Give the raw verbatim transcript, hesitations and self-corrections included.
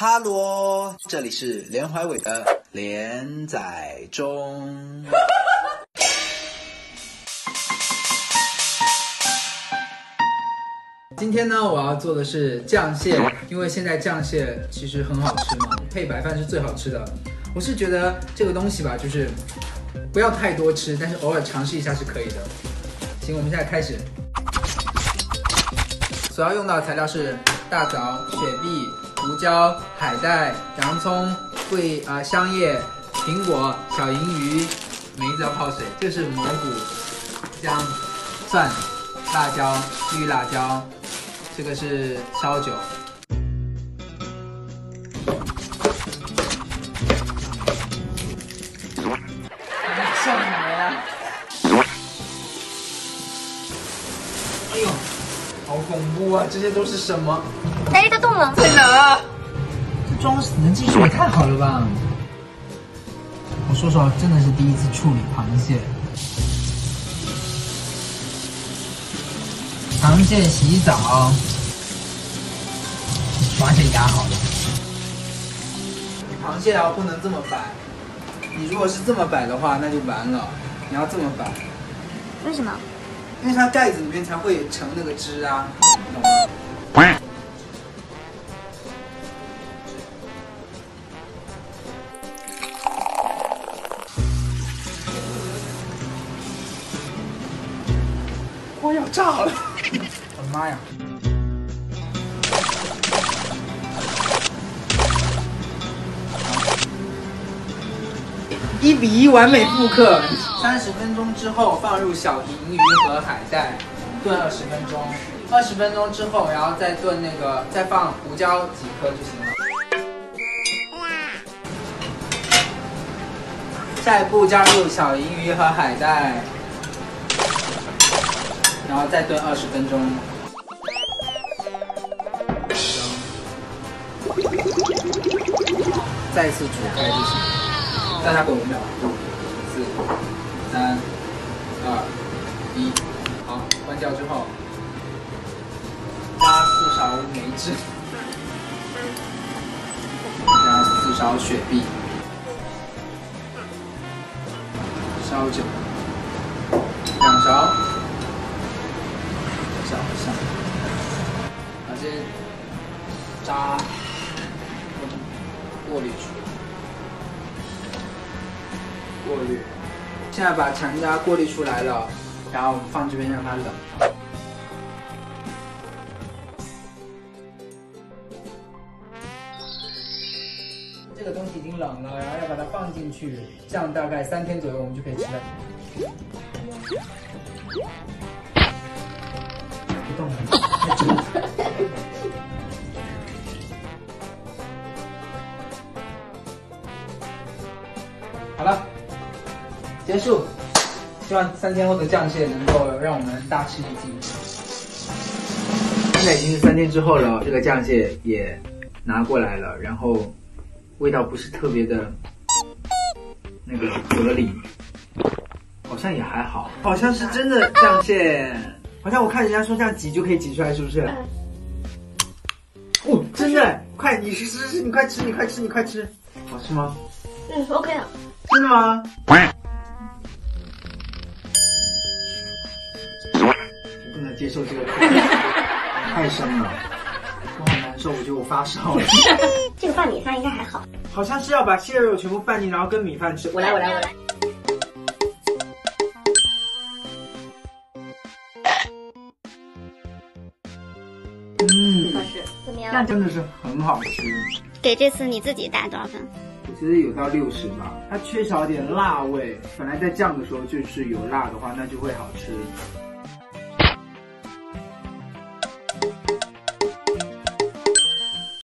哈喽，这里是连怀伟的连载中。今天呢，我要做的是酱蟹，因为现在酱蟹其实很好吃嘛，配白饭是最好吃的。我是觉得这个东西吧，就是不要太多吃，但是偶尔尝试一下是可以的。行，我们现在开始。所要用到的材料是大枣、雪碧、胡椒、海带、洋葱、桂啊、呃、香叶、苹果、小银鱼，每一只要泡水。这是蘑菇、姜、蒜、辣椒、绿辣椒，这个是烧酒。笑什么呀？哎呦，好恐怖啊！这些都是什么？哎，它动了，在哪啊？这装能进去也太好了吧！我说实话，真的是第一次处理螃蟹。螃蟹洗澡，螃蟹压好了。螃蟹啊，不能这么摆。你如果是这么摆的话，那就完了。你要这么摆。为什么？因为它盖子里面才会盛那个汁啊，懂吗？我要炸了！我的妈呀！一比一完美复刻。三十分钟之后放入小银鱼和海带，炖二十分钟。二十分钟之后，然后再炖那个，再放胡椒几颗就行了。下一步加入小银鱼和海带。然后再炖二十分钟。再次煮开就行。大家滚五秒，五、四、三、二、一。好，关掉之后，加四勺梅汁，加四勺雪碧，烧酒，两勺。搅一下，把这些渣过滤出来。过滤，现在把残渣过滤出来了，然后放这边让它冷。这个东西已经冷了，然后要把它放进去，这样大概三天左右我们就可以吃了。好了，结束。希望三天后的酱蟹能够让我们大吃一惊。现在已经是三天之后了，这个酱蟹也拿过来了，然后味道不是特别的那个合理，好像也还好，好像是真的酱蟹。好像我看人家说这样挤就可以挤出来，是不是？哦，真的！快，你吃吃吃，你快吃，你快吃，你快吃！好吃吗？嗯 ，OK 的。真的吗？我不能接受这个，太深了，我好难受，我觉得我发烧了。这个拌米饭应该还好。好像是要把蟹肉全部拌进，然后跟米饭吃。我来，我来，我来。嗯，好吃，怎么样？那真的是很好吃。给这次你自己打多少分？我觉得有到六十吧，它缺少点辣味。本来在酱的时候就是有辣的话，那就会好吃。